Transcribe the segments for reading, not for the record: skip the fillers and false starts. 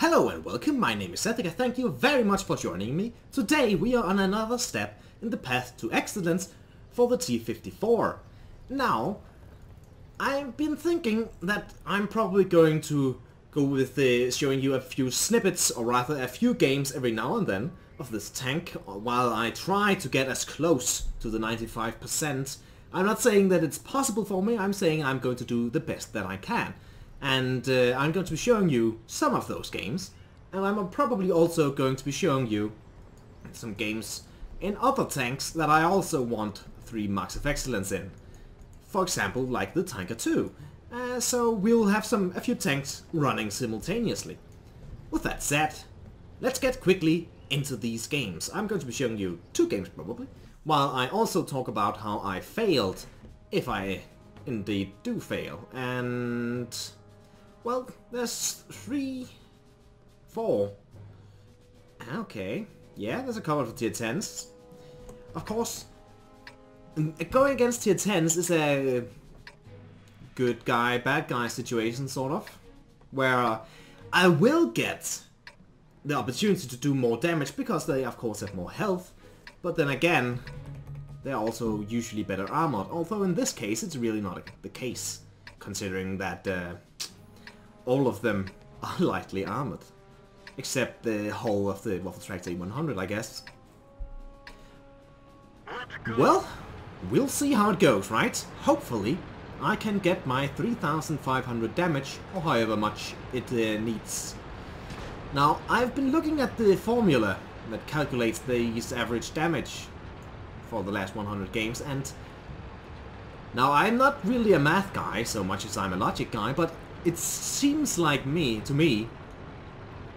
Hello and welcome, my name is Zethika, thank you very much for joining me. Today we are on another step in the path to excellence for the T-54. Now, I've been thinking that I'm probably going to go with showing you a few snippets, or rather a few games every now and then, of this tank while I try to get as close to the 95%. I'm not saying that it's possible for me, I'm saying I'm going to do the best that I can. And I'm going to be showing you some of those games, and I'm probably also going to be showing you some games in other tanks that I also want 3 marks of excellence in. For example, like the Tiger 2. So we'll have a few tanks running simultaneously. With that said, let's get quickly into these games. I'm going to be showing you 2 games probably, while I also talk about how I failed, if I indeed do fail, and well, there's 3, 4. Okay, yeah, there's a couple of tier 10s. Of course, going against tier 10s is a good guy, bad guy situation, sort of, where I will get the opportunity to do more damage because they, of course, have more health. But then again, they're also usually better armored. Although in this case, it's really not the case, considering that all of them are lightly armored, except the whole of the Waffle Tracks A100, I guess. Well, we'll see how it goes, right? Hopefully, I can get my 3,500 damage, or however much it needs. Now, I've been looking at the formula that calculates these average damage for the last 100 games, and now I'm not really a math guy so much as I'm a logic guy, but it seems like to me,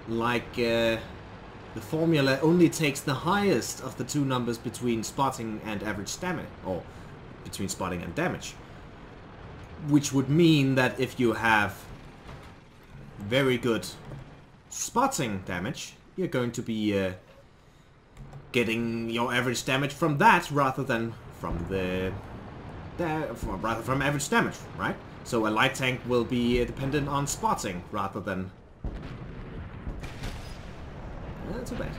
the formula only takes the highest of the 2 numbers between spotting and average damage, or between spotting and damage. Which would mean that if you have very good spotting damage, you're going to be getting your average damage from that rather than from rather from average damage, right? So a light tank will be dependent on spotting rather than... That's too bad.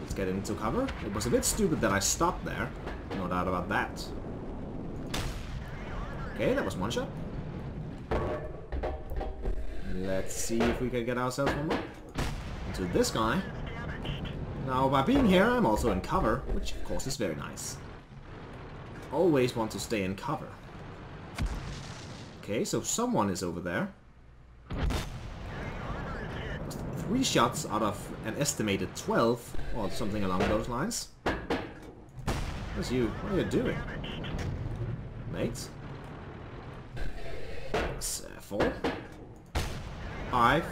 Let's get into cover. It was a bit stupid that I stopped there. No doubt about that. Okay, that was one shot. Let's see if we can get ourselves one more. Into this guy. Now, by being here, I'm also in cover, which of course is very nice. Always want to stay in cover. Okay, so someone is over there. 3 shots out of an estimated 12, or something along those lines. What's you? What are you doing, mate? 4, 5.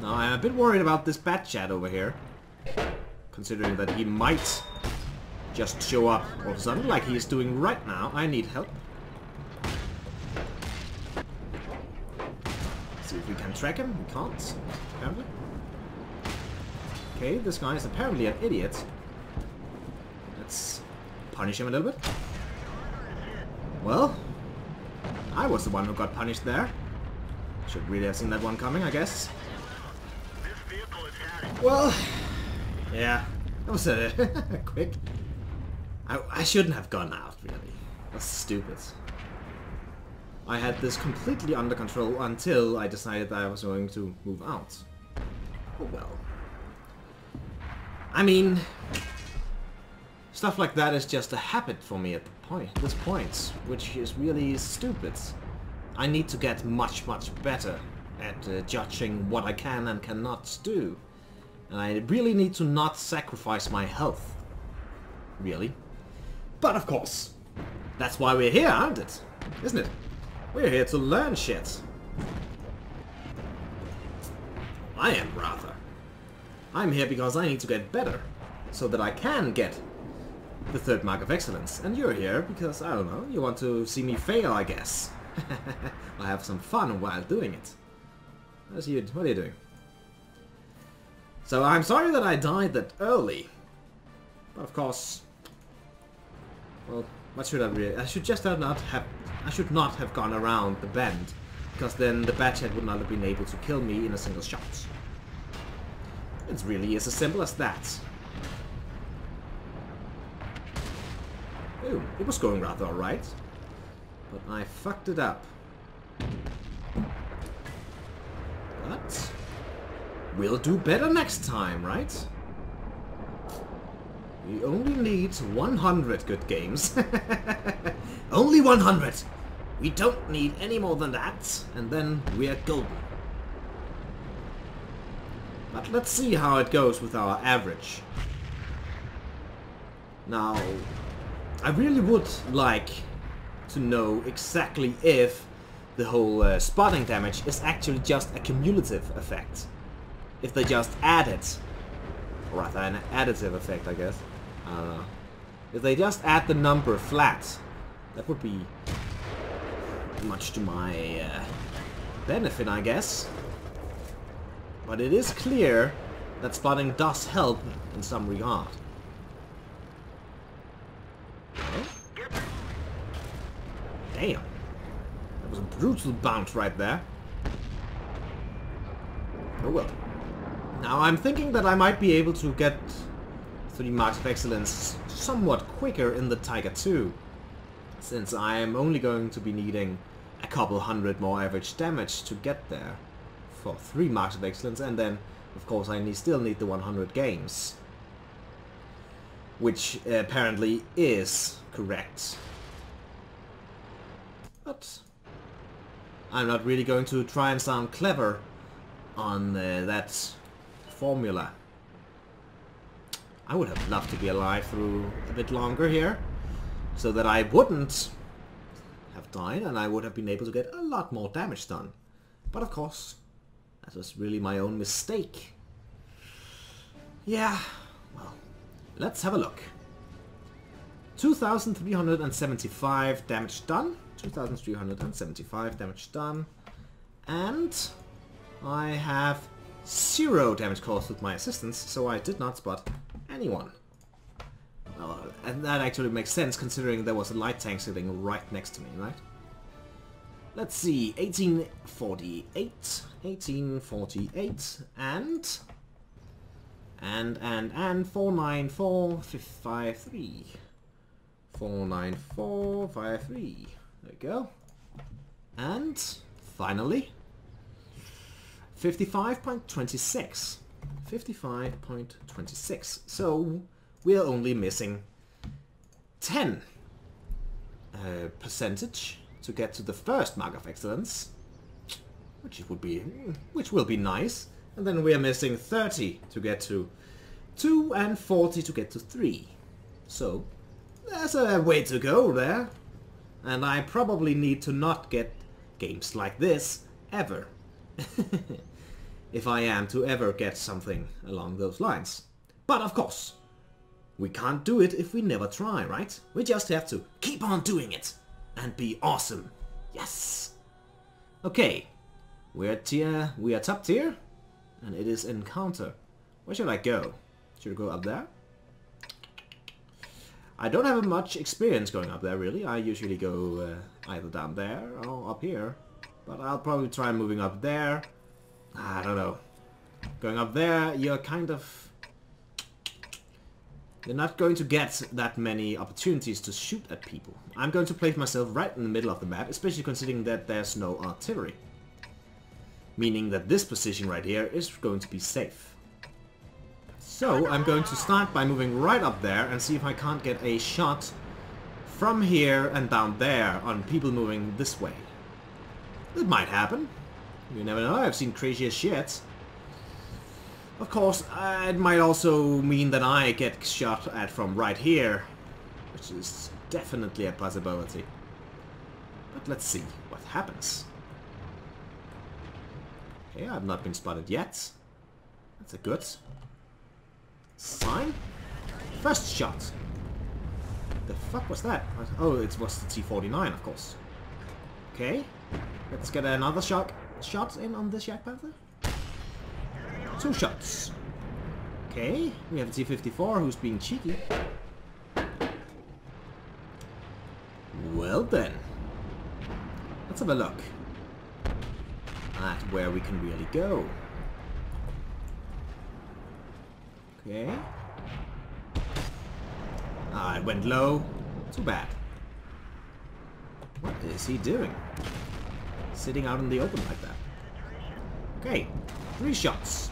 Now I'm a bit worried about this Bat-Chat over here, considering that he might just show up all of a sudden, like he is doing right now. I need help. See if we can track him. We can't, apparently. Okay, this guy is apparently an idiot. Let's punish him a little bit. Well, I was the one who got punished there. Should really have seen that one coming, I guess. Well, yeah, that was quick. I shouldn't have gone out, really. That's stupid. I had this completely under control until I decided that I was going to move out. Oh well. I mean, stuff like that is just a habit for me at this point, which is really stupid. I need to get much, much better at judging what I can and cannot do. And I really need to not sacrifice my health. Really. But of course, that's why we're here, aren't it? Isn't it? We're here to learn shit. I am, rather. I'm here because I need to get better, so that I can get the 3rd mark of excellence. And you're here because, I don't know, you want to see me fail, I guess. I have some fun while doing it. What are you doing? So I'm sorry that I died that early. But of course... Well, what should I really... I should not have gone around the bend because then the Bat-Chat would not have been able to kill me in a single shot. It really is as simple as that. Ooh, it was going rather alright, but I fucked it up. But we'll do better next time, right? We only need 100 good games. Only 100! We don't need any more than that, and then we're golden. But let's see how it goes with our average. Now, I really would like to know exactly if the whole spotting damage is actually just a cumulative effect. If they just add it. Or rather, an additive effect, I guess. I don't know. If they just add the number flat, that would be much to my benefit, I guess. But it is clear that spotting does help in some regard. Damn. That was a brutal bounce right there. Oh well. Now I'm thinking that I might be able to get 3 marks of excellence somewhat quicker in the Tiger 2. Since I am only going to be needing a couple hundred more average damage to get there for 3 marks of excellence, and then of course I still need the 100 games, which apparently is correct. But I'm not really going to try and sound clever on that formula. I would have loved to be alive through a bit longer here, so that I wouldn't have died and I would have been able to get a lot more damage done. But of course, that was really my own mistake. Yeah, well, let's have a look. 2,375 damage done. 2,375 damage done. And I have 0 damage caused with my assistance, so I did not spot anyone. And that actually makes sense, considering there was a light tank sitting right next to me, right? Let's see, 1848, 1848, and 49453. 49453. There we go. And finally, 55.26. 55.26. So we're only missing 10 percentage to get to the first mark of excellence, which will be nice, and then we're missing 30 to get to 2 and 40 to get to 3. So there's a way to go there, and I probably need to not get games like this ever if I am to ever get something along those lines. But of course, we can't do it if we never try, right? We just have to keep on doing it and be awesome. Yes! Okay, we are top tier, and it is encounter. Where should I go? Should I go up there? I don't have much experience going up there, really. I usually go either down there or up here. But I'll probably try moving up there. I don't know. Going up there, you're kind of... You're not going to get that many opportunities to shoot at people. I'm going to place myself right in the middle of the map, especially considering that there's no artillery. Meaning that this position right here is going to be safe. So I'm going to start by moving right up there and see if I can't get a shot from here and down there on people moving this way. It might happen. You never know, I've seen crazier shit. Of course, it might also mean that I get shot at from right here, which is definitely a possibility. But let's see what happens. Okay, I've not been spotted yet. That's a good sign. First shot. The fuck was that? Oh, it was the T-49, of course. Okay, let's get another shot in on this Jagdpanther. 2 shots. Okay, we have a T-54 who's being cheeky. Well then, let's have a look. at where we can really go. Okay. Ah, it went low. Too bad. What is he doing? Sitting out in the open like that. Okay, 3 shots.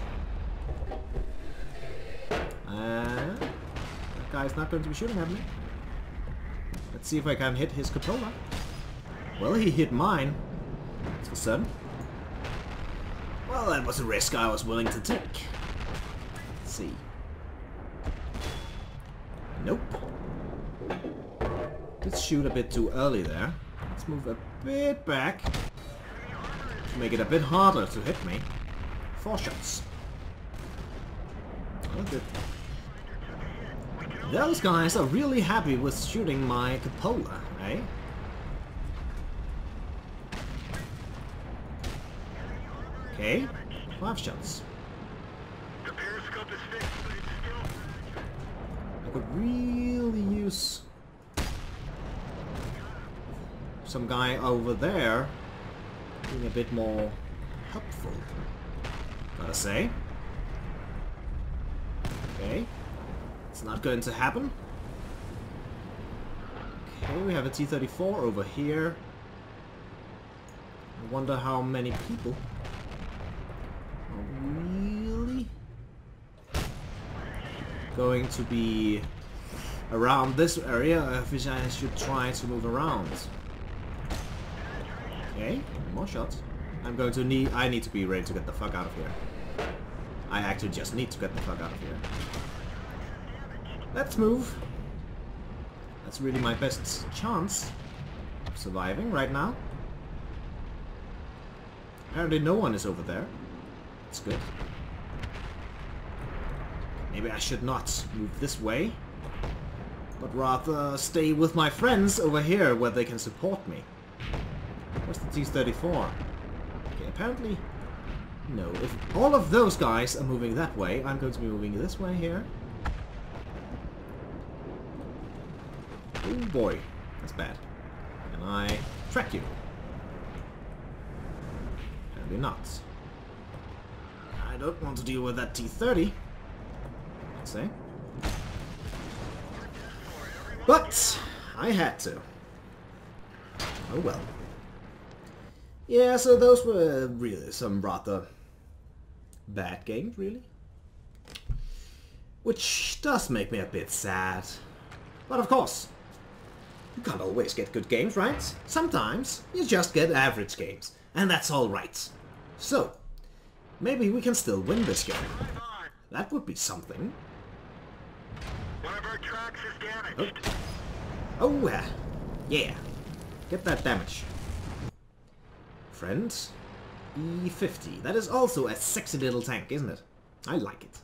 That guy's not going to be shooting at me. Let's see if I can hit his cupola. Well, he hit mine. That's for certain. Well, that was a risk I was willing to take. Let's see. Nope. Let's shoot a bit too early there. Let's move a bit back to make it a bit harder to hit me. 4 shots. Okay. Those guys are really happy with shooting my cupola, eh? Okay, 5 shots. I could really use some guy over there being a bit more helpful, gotta say. Okay, it's not going to happen. Okay, we have a T-34 over here. I wonder how many people are really going to be around this area. I think I should try to move around. Okay, more shots. I need to be ready to get the fuck out of here. I actually just need to get the fuck out of here. Let's move. That's really my best chance of surviving right now. Apparently no one is over there. That's good. Maybe I should not move this way, but rather stay with my friends over here where they can support me. Where's the T-34? Okay, apparently... No, if all of those guys are moving that way, I'm going to be moving this way here. Oh boy, that's bad. Can I track you? Apparently not. I don't want to deal with that T-30. Let's say. But I had to. Oh well. Yeah, so those were really some rather bad games, really. Which does make me a bit sad. But of course, you can't always get good games, right? Sometimes you just get average games, and that's alright. So, maybe we can still win this game. That would be something. One of our tracks is damaged. Oh, yeah. Get that damage. Friend, E50. That is also a sexy little tank, isn't it? I like it.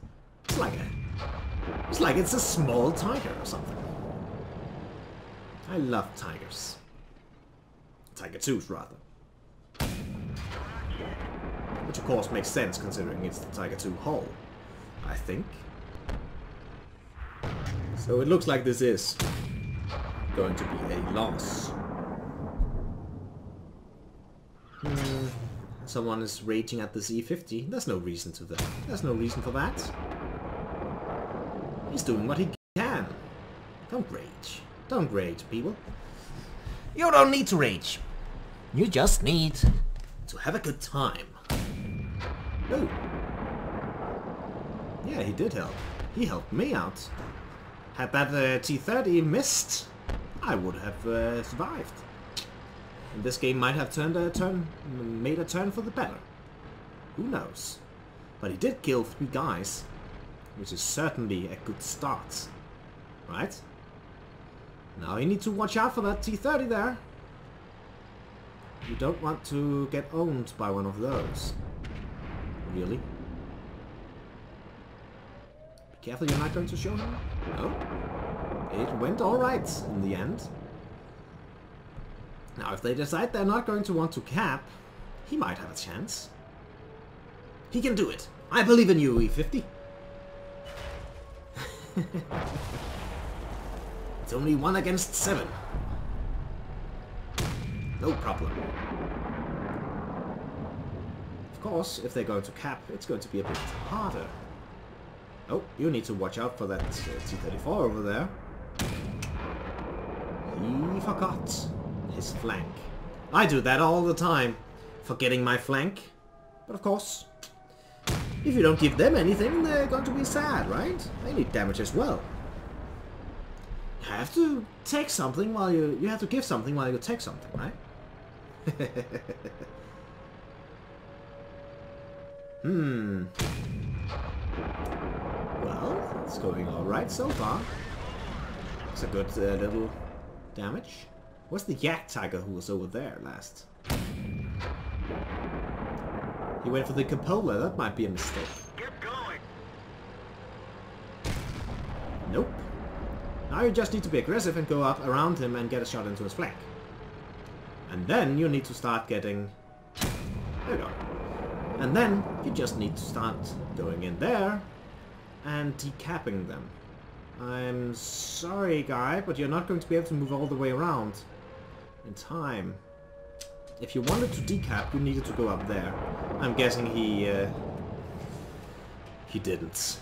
It's like it's a small tiger or something. I love tigers. Tiger 2s, rather. Which of course makes sense considering it's the Tiger 2 hull, I think. So it looks like this is going to be a loss. Someone is raging at this E50. There's no reason to that. There's no reason for that. He's doing what he can. Don't rage. Don't rage, people. You don't need to rage. You just need to have a good time. Oh. Yeah, he did help. He helped me out. Had that T-30 missed, I would have survived. And this game might have made a turn for the better. Who knows? But he did kill 3 guys, which is certainly a good start, right? Now you need to watch out for that T-30 there. You don't want to get owned by one of those, really. Be careful, you're not going to show him. No, it went all right in the end. Now, if they decide they're not going to want to cap, he might have a chance. He can do it. I believe in you, E50. It's only 1 against 7. No problem. Of course, if they're going to cap, it's going to be a bit harder. Oh, you need to watch out for that T-34 over there. He forgot his flank. I do that all the time, forgetting my flank. But of course, if you don't give them anything, they're going to be sad, right? They need damage as well. You have to take something while you have to give something while you take something, right? Well, it's going alright so far. It's a good little damage. What's the Jagdtiger who was over there last? He went for the Capola, that might be a mistake. Get going. Nope. Now you just need to be aggressive and go up around him and get a shot into his flank. And then you need to start getting... There you go. And then you just need to start going in there and decapping them. I'm sorry, guy, but you're not going to be able to move all the way around in time. If you wanted to decap, you needed to go up there. I'm guessing he didn't.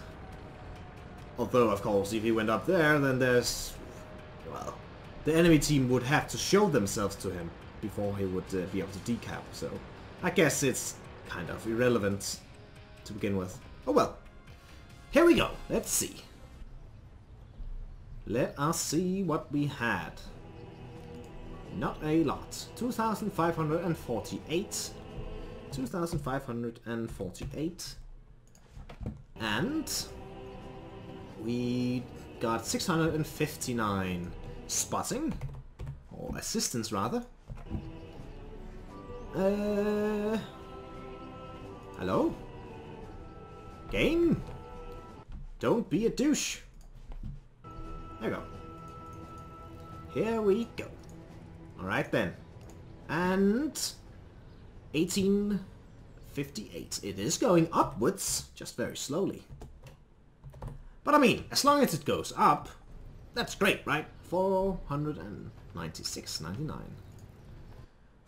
Although, of course, if he went up there, then there's... Well, the enemy team would have to show themselves to him before he would be able to decap, so... I guess it's kind of irrelevant to begin with. Oh well. Here we go. Let's see. Let us see what we had. Not a lot. 2,548. 2,548. And... we got 659 spotting, or assistance rather. Hello? Game? Don't be a douche. There we go. Here we go. Alright then. And 1858. It is going upwards, just very slowly. But I mean, as long as it goes up, that's great, right? 496.99.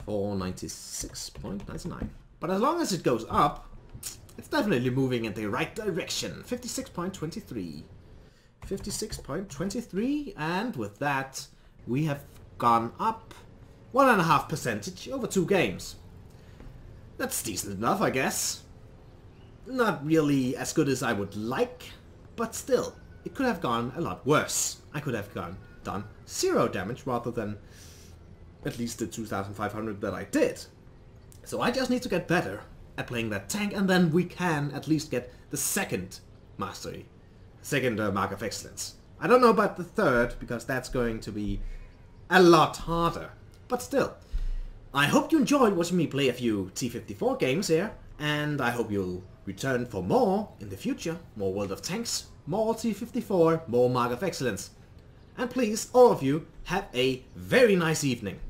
496.99. But as long as it goes up, it's definitely moving in the right direction. 56.23. 56.23, and with that, we have gone up 1.5% over 2 games. That's decent enough, I guess. Not really as good as I would like. But still, it could have gone a lot worse. I could have done 0 damage rather than at least the 2,500 that I did. So I just need to get better at playing that tank, and then we can at least get the second mastery. Second mark of excellence. I don't know about the third, because that's going to be a lot harder. But still, I hope you enjoyed watching me play a few T-54 games here, and I hope you'll return for more in the future. More World of Tanks, more T-54, more Mark of Excellence. And please, all of you, have a very nice evening.